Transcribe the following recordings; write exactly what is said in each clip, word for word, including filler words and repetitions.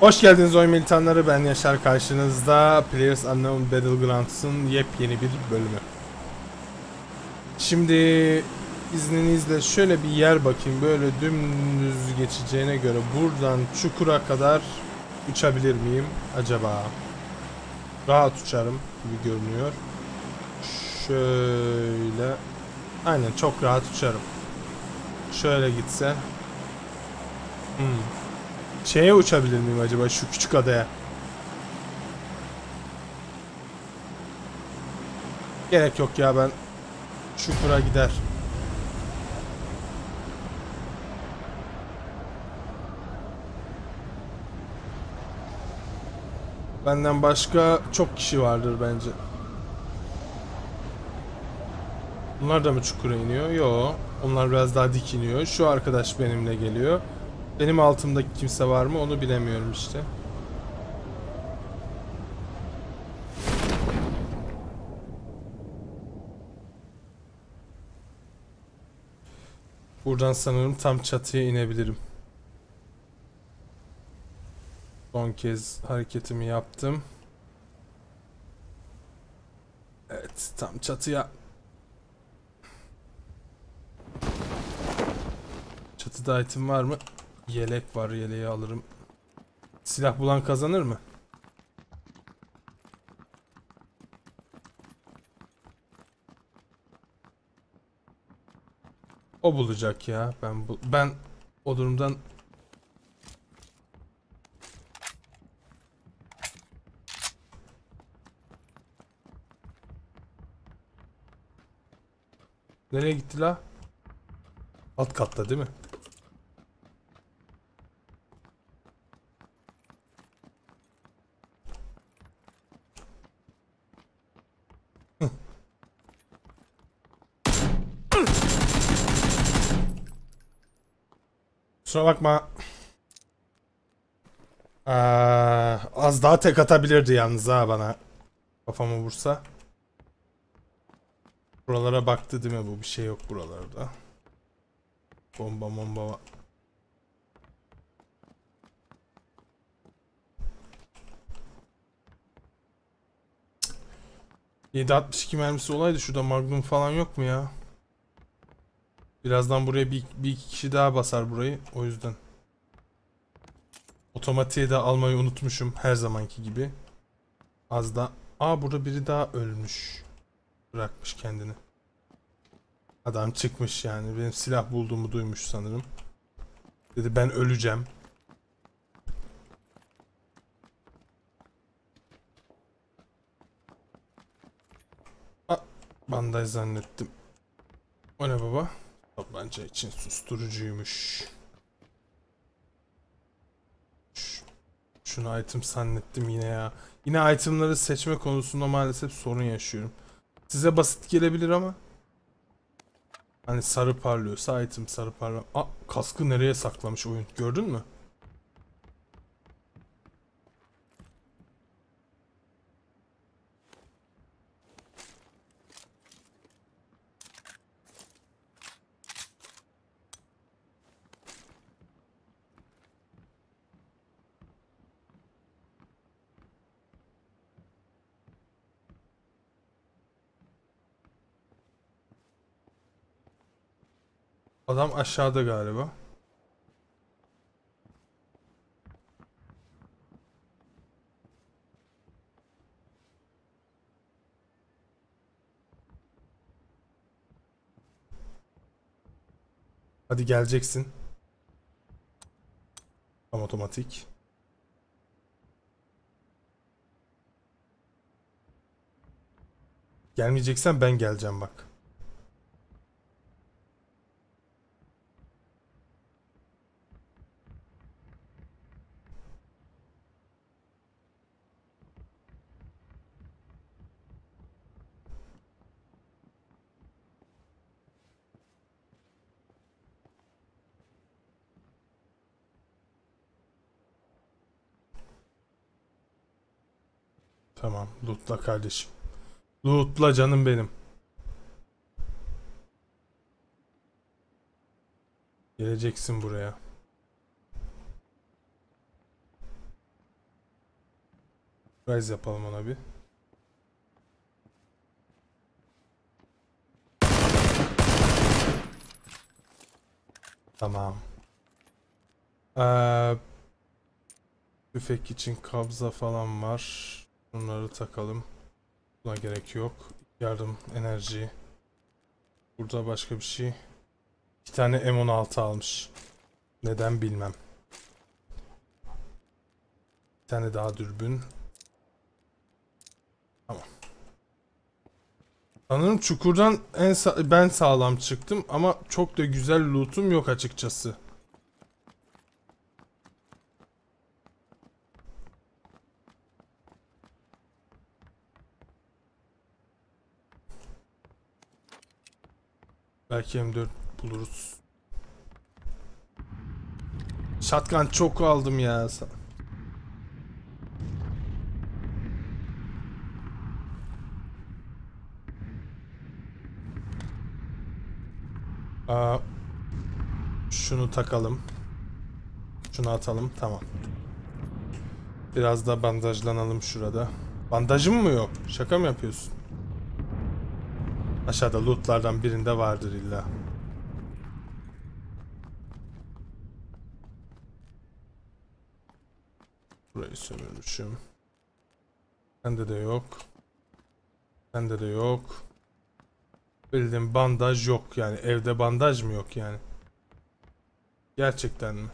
Hoş geldiniz oyun militanları, ben Yaşar, karşınızda PlayerUnknown Battlegrounds'ın yepyeni bir bölümü. Şimdi izninizle şöyle bir yer bakayım, böyle dümdüz geçeceğine göre buradan çukura kadar uçabilir miyim acaba? Rahat uçarım gibi görünüyor. Şöyle, aynen çok rahat uçarım. Şöyle gitse. Hmm. Şeye uçabilir miyim acaba, şu küçük adaya? Gerek yok ya, ben çukura gider. Benden başka çok kişi vardır bence. Bunlar da mı çukura iniyor? Yo, onlar biraz daha dik iniyor. Şu arkadaş benimle geliyor. Benim altımdaki kimse var mı onu bilemiyorum işte. Buradan sanırım tam çatıya inebilirim. Son kez hareketimi yaptım. Evet, tam çatıya. Çatıda item var mı? Yelek var, yeleği alırım. Silah bulan kazanır mı? O bulacak ya. Ben bu ben o durumdan nereye gitti la? Alt katta değil mi? Kusura bakma. Ee, az daha tek atabilirdi yalnız ha bana. Kafamı vursa. Buralara baktı değil mi bu? Bir şey yok buralarda. Bomba bomba. yedi altmış iki mermisi olaydı. Şurada magnum falan yok mu ya? Birazdan buraya bir, bir iki kişi daha basar burayı. O yüzden. Otomatiğe de almayı unutmuşum. Her zamanki gibi. Az da. Aa, burada biri daha ölmüş. Bırakmış kendini. Adam çıkmış yani. Benim silah bulduğumu duymuş sanırım. Dedi ben öleceğim. Aa, bandaj zannettim. O ne baba? Tabanca için susturucuymuş. Şunu item zannettim yine ya. Yine itemları seçme konusunda maalesef sorun yaşıyorum. Size basit gelebilir ama hani sarı parlıyorsa item sarı parlam. Aa, kaskı nereye saklamış oyun, gördün mü? Adam aşağıda galiba. Hadi geleceksin. Tam otomatik. Gelmeyeceksen ben geleceğim bak. Tamam, lootla kardeşim. Lootla canım benim. Geleceksin buraya. Rise yapalım ona bir. Tamam. Ee, tüfek için kabza falan var. Bunları takalım. Buna gerek yok. Yardım enerji. Burada başka bir şey. İki tane M on altı almış. Neden bilmem. Bir tane daha dürbün. Tamam. Sanırım çukurdan en sa- ben sağlam çıktım ama çok da güzel loot'um yok açıkçası. Belki M dört buluruz. Shotgun çok aldım ya. Aa, şunu takalım. Şunu atalım. Tamam. Biraz da bandajlanalım şurada. Bandajım mı yok? Şaka mı yapıyorsun? Aşağıda lootlardan birinde vardır illa. Burayı sömürmüşüm. Bende de yok. Bende de yok. Bildiğim bandaj yok yani. Evde bandaj mı yok yani? Gerçekten mi?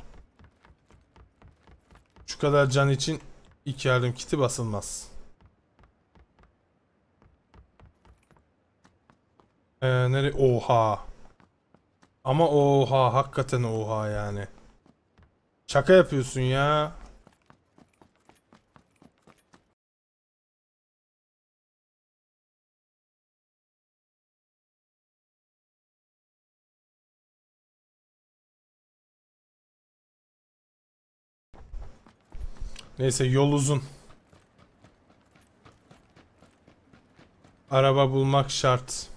Şu kadar can için iki yardım kiti basılmaz. Ee, nereye? Oha. Ama oha. Hakikaten oha yani. Şaka yapıyorsun ya. Neyse, yol uzun. Araba bulmak şart.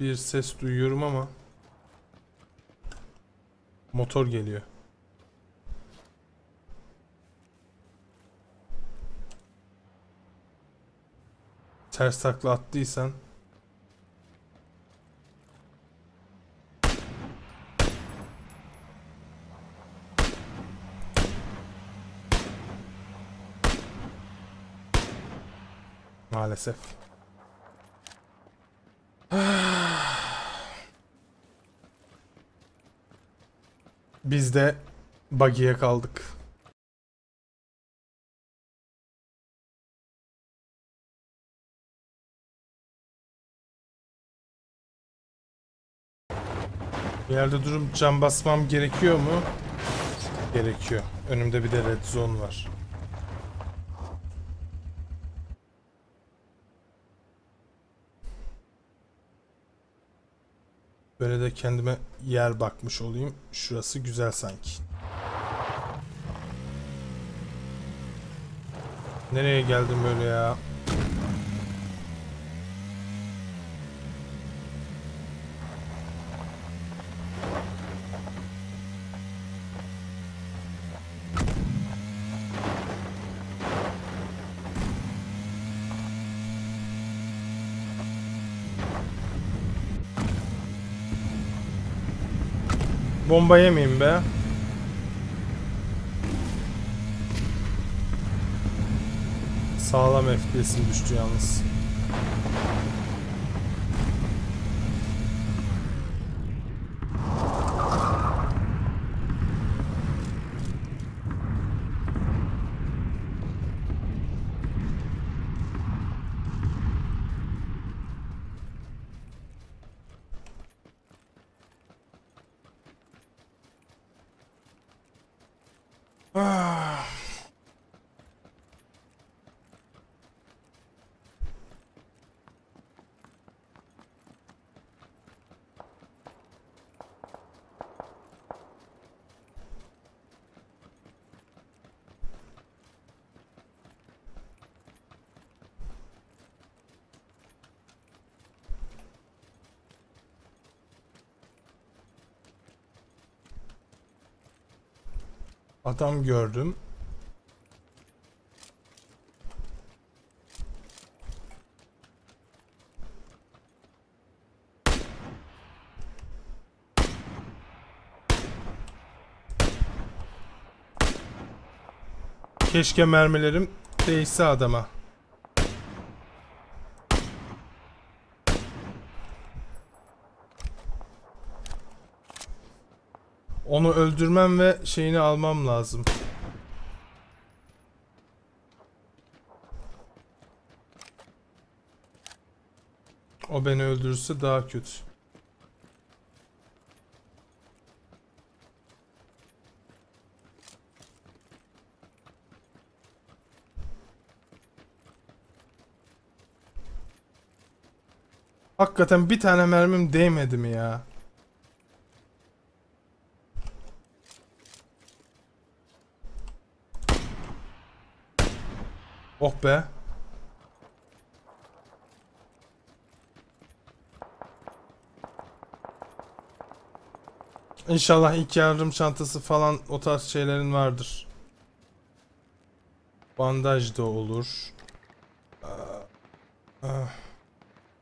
Bir ses duyuyorum ama motor geliyor. Ters takla attıysan. Maalesef. Biz de buggy'ye kaldık. Bir yerde durup cam basmam gerekiyor mu? Gerekiyor. Önümde bir de red zone var. Böyle de kendime yer bakmış olayım. Şurası güzel sanki. Nereye geldim böyle ya? Bomba yemeyeyim be. Sağlam F P S'im düştü yalnız. Adam gördüm. Keşke mermilerim değse adama. Onu öldürmem ve şeyini almam lazım. O beni öldürürse daha kötü. Hakikaten bir tane mermim değmedi mi ya? Oh be. İnşallah ilk yardım çantası falan o tarz şeylerin vardır. Bandaj da olur.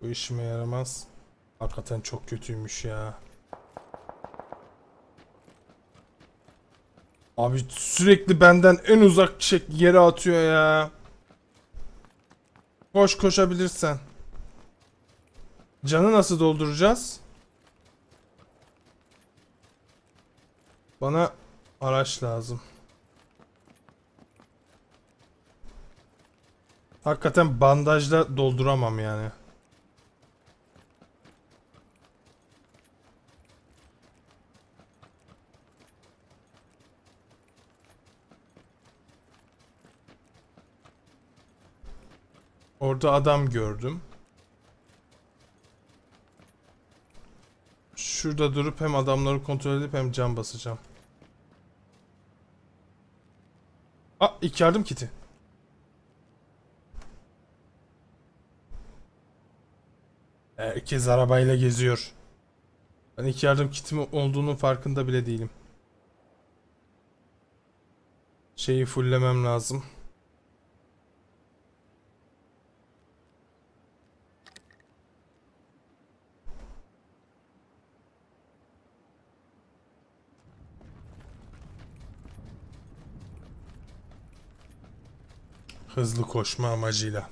Bu işime yaramaz. Hakikaten çok kötüymüş ya. Abi sürekli benden en uzak yere atıyor ya. Koş, koşabilirsen. Canı nasıl dolduracağız? Bana araç lazım. Hakikaten bandajla dolduramam yani. Orada adam gördüm. Şurada durup hem adamları kontrol edip hem can basacağım. Aa, ilk yardım kiti. Herkes arabayla geziyor. Ben ilk yardım kitim olduğunun farkında bile değilim. Şeyi fullemem lazım. Hızlı koşma amacıyla.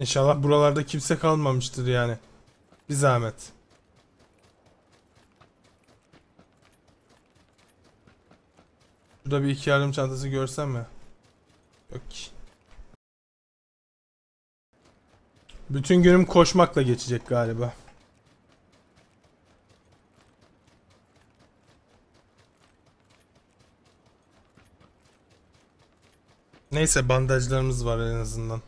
İnşallah buralarda kimse kalmamıştır yani. Bir zahmet. Burada bir iki yardım çantası görsem mi? Yok ki. Bütün günüm koşmakla geçecek galiba. Neyse, bandajlarımız var en azından.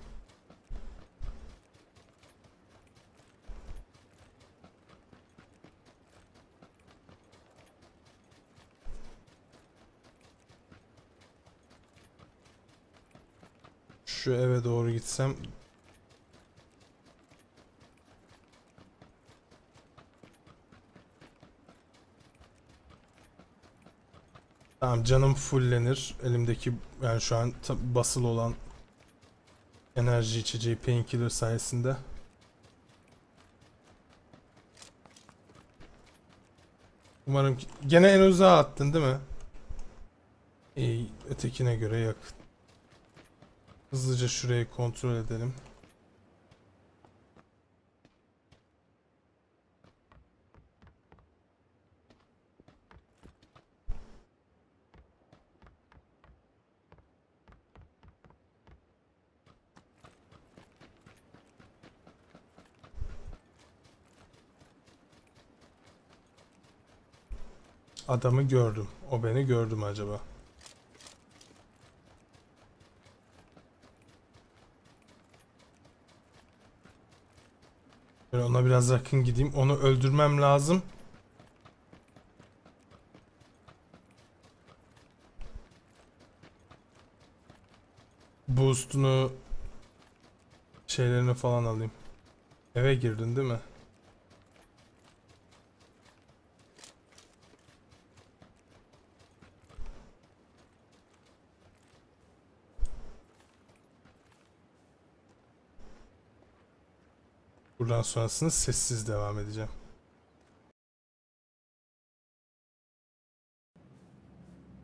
Şu eve doğru gitsem. Tamam, canım fullenir. Elimdeki yani şu an basılı olan enerji içeceği painkiller sayesinde. Umarım ki... Gene en uzağa attın değil mi? İyi, ötekine göre yakın. Hızlıca şurayı kontrol edelim. Adamı gördüm. O beni gördü mü acaba? Böyle ona biraz yakın gideyim. Onu öldürmem lazım. Boost'unu, şeylerini falan alayım. Eve girdin değil mi? Buradan sonrasını sessiz devam edeceğim.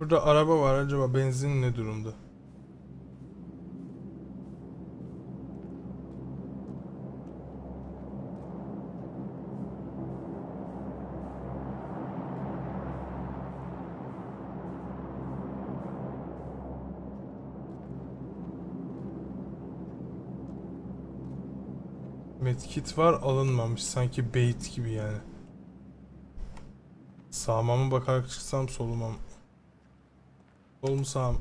Burada araba var. Acaba benzin ne durumda? Medkit var, alınmamış. Sanki bait gibi yani. Sağıma mı bakarak çıksam, soluma mı? Sol mu sağ mı?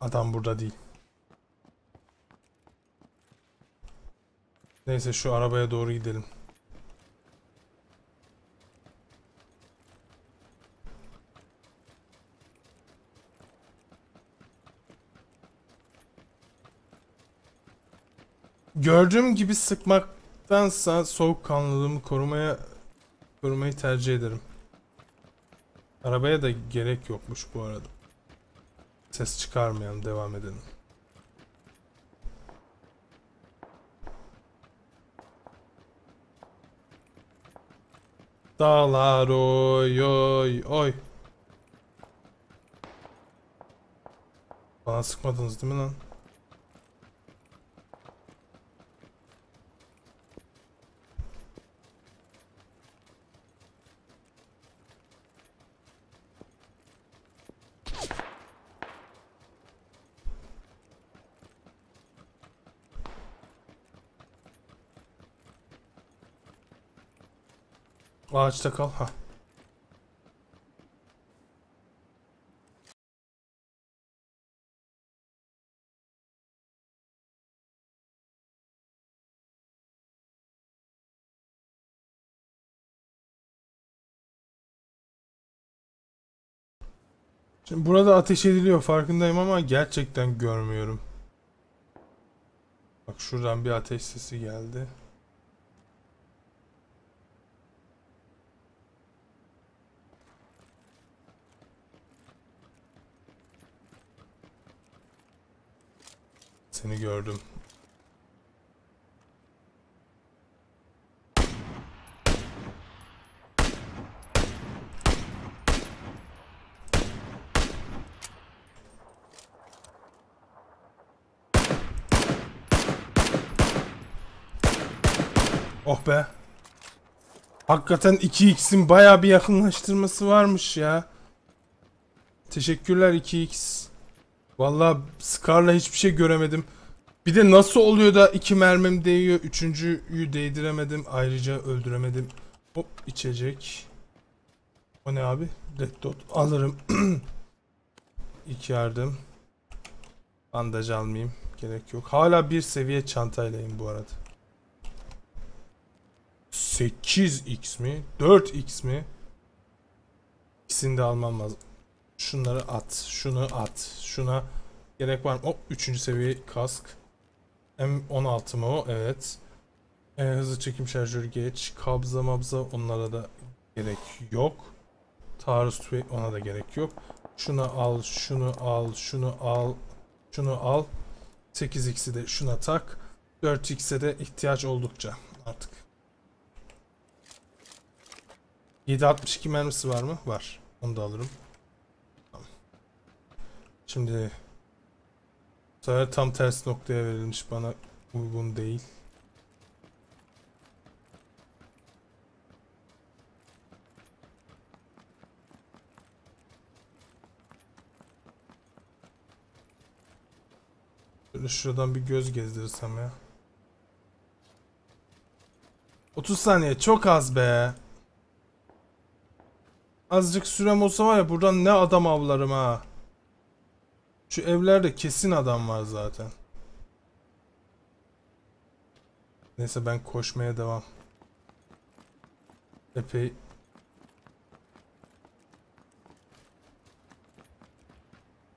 Adam burada değil. Neyse şu arabaya doğru gidelim. Gördüğüm gibi sıkmaktansa soğukkanlılığımı korumaya korumayı tercih ederim. Arabaya da gerek yokmuş bu arada. Ses çıkarmayalım, devam edelim. Dağlar oy oy oy. Bana sıkmadınız değil mi lan? Ağaçta kal. Ha. Şimdi burada ateş ediliyor farkındayım ama gerçekten görmüyorum. Bak şuradan bir ateş sesi geldi. Seni gördüm. Oh be. Hakikaten iki x'in bayağı bir yakınlaştırması varmış ya. Teşekkürler iki x. Vallahi Scar'la hiçbir şey göremedim. Bir de nasıl oluyor da iki mermim değiyor, üçüncüyü değdiremedim, ayrıca öldüremedim. Hop, içecek. O ne abi? Red dot alırım. İki yardım. Bandaj almayayım, gerek yok. Hala bir seviye çantaylayım bu arada. sekiz x mi? dört x mi? İkisini de almam lazım. Şunları at, şunu at, şuna gerek var mı? Hop, üçüncü seviye kask. M on altı mı o? Evet. E, hızlı çekim şarjörü geç. Kabza mabza onlara da gerek yok. Taarruz tüfeği, ona da gerek yok. Şunu al, şunu al, şunu al, şunu al. sekiz x'i de şuna tak. dört x'e de ihtiyaç oldukça artık. yedi altmış iki mermisi var mı? Var. Onu da alırım. Şimdi sonra tam ters noktaya verilmiş, bana uygun değil. Şöyle şuradan bir göz gezdirirsem ya. otuz saniye çok az be. Azıcık sürem olsa var ya, buradan ne adam avlarım ha. Şu evlerde kesin adam var zaten. Neyse, ben koşmaya devam. Epey.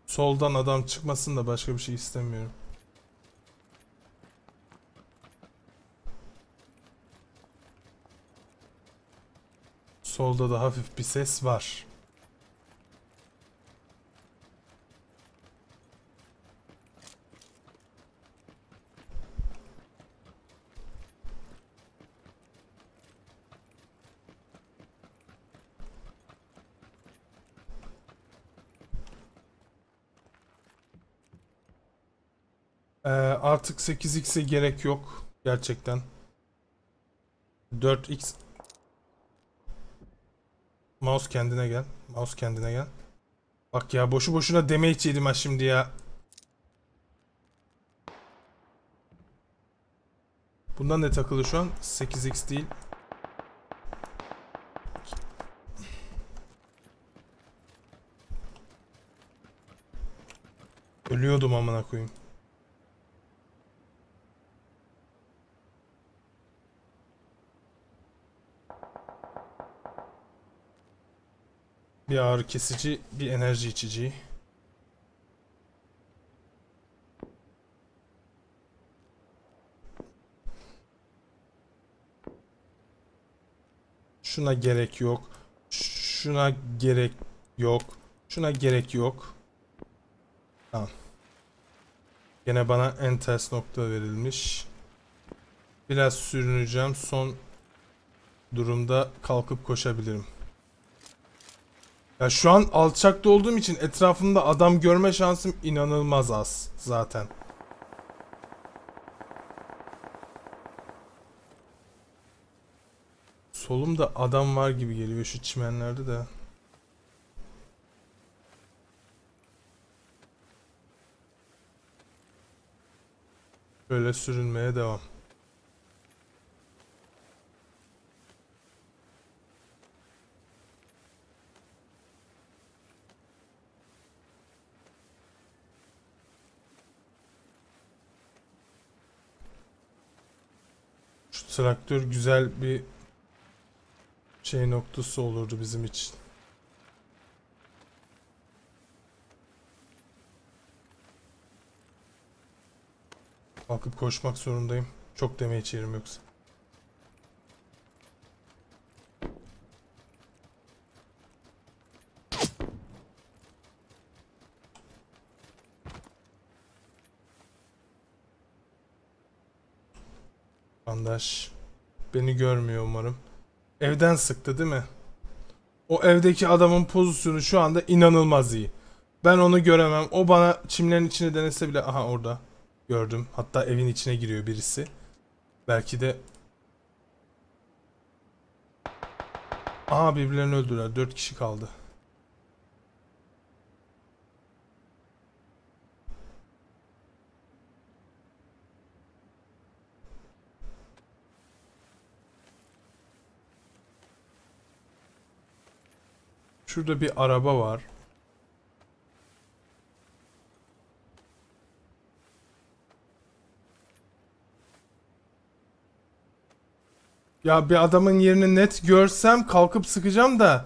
Soldan adam çıkmasın da başka bir şey istemiyorum. Solda da hafif bir ses var. Ee, artık sekiz x'e gerek yok. Gerçekten. dört x. Mouse kendine gel. Mouse kendine gel. Bak ya, boşu boşuna damage yedim ha şimdi ya. Bundan ne takılı şu an? sekiz x değil. Ölüyordum amına koyayım. Bir ağrı kesici, bir enerji içeceği. Şuna gerek yok. Şuna gerek yok. Şuna gerek yok. Tamam. Gene bana en ters nokta verilmiş. Biraz sürüneceğim. Son durumda kalkıp koşabilirim. Ya şu an alçakta olduğum için etrafımda adam görme şansım inanılmaz az zaten. Solumda adam var gibi geliyor şu çimenlerde de. Böyle sürünmeye devam. Traktör güzel bir şey noktası olurdu bizim için. Kalkıp koşmak zorundayım. Çok demeye içerim yoksa. Arkadaş beni görmüyor umarım. Evden sıktı değil mi? O evdeki adamın pozisyonu şu anda inanılmaz iyi. Ben onu göremem. O bana çimlerin içine denese bile... Aha, orada. Gördüm. Hatta evin içine giriyor birisi. Belki de... Aha, birbirlerini öldürdüler. Dört kişi kaldı. Şurada bir araba var. Ya bir adamın yerini net görsem kalkıp sıkacağım da.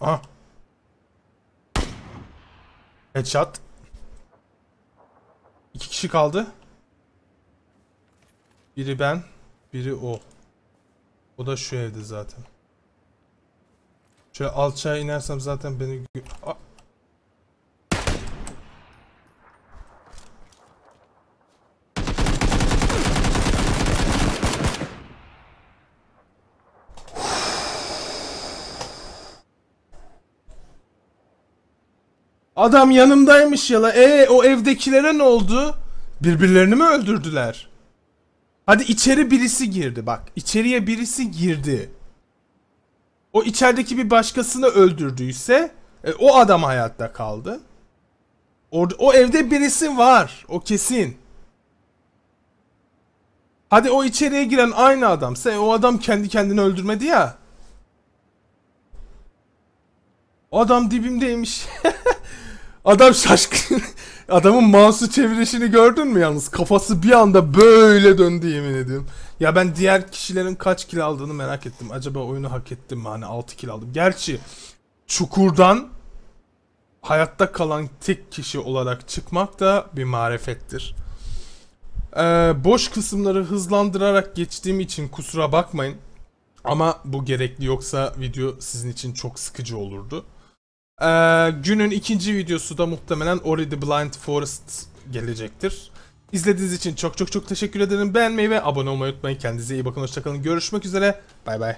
Aha. Headshot. İki kişi kaldı. Biri ben, biri o. O da şu evde zaten. Şöyle alçağa inersem zaten beni... Aa. Adam yanımdaymış yala. E o evdekilere ne oldu? Birbirlerini mi öldürdüler? Hadi içeri birisi girdi bak. İçeriye birisi girdi. O içerideki bir başkasını öldürdüyse e, o adam hayatta kaldı. Orada, o evde birisi var. O kesin. Hadi o içeriye giren aynı adamsa e, o adam kendi kendini öldürmedi ya. O adam dibimdeymiş. Adam şaşkın. Adamın mouse'u çevirişini gördün mü yalnız? Kafası bir anda böyle döndü, yemin ediyorum. Ya ben diğer kişilerin kaç kill aldığını merak ettim. Acaba oyunu hak ettim mi? Hani altı kill aldım. Gerçi çukurdan hayatta kalan tek kişi olarak çıkmak da bir marifettir. Ee, boş kısımları hızlandırarak geçtiğim için kusura bakmayın. Ama bu gerekli, yoksa video sizin için çok sıkıcı olurdu. Ee, günün ikinci videosu da muhtemelen Ori the Blind Forest gelecektir. İzlediğiniz için çok çok çok teşekkür ederim. Beğenmeyi ve abone olmayı unutmayın. Kendinize iyi bakın. Hoşça kalın. Görüşmek üzere. Bay bay.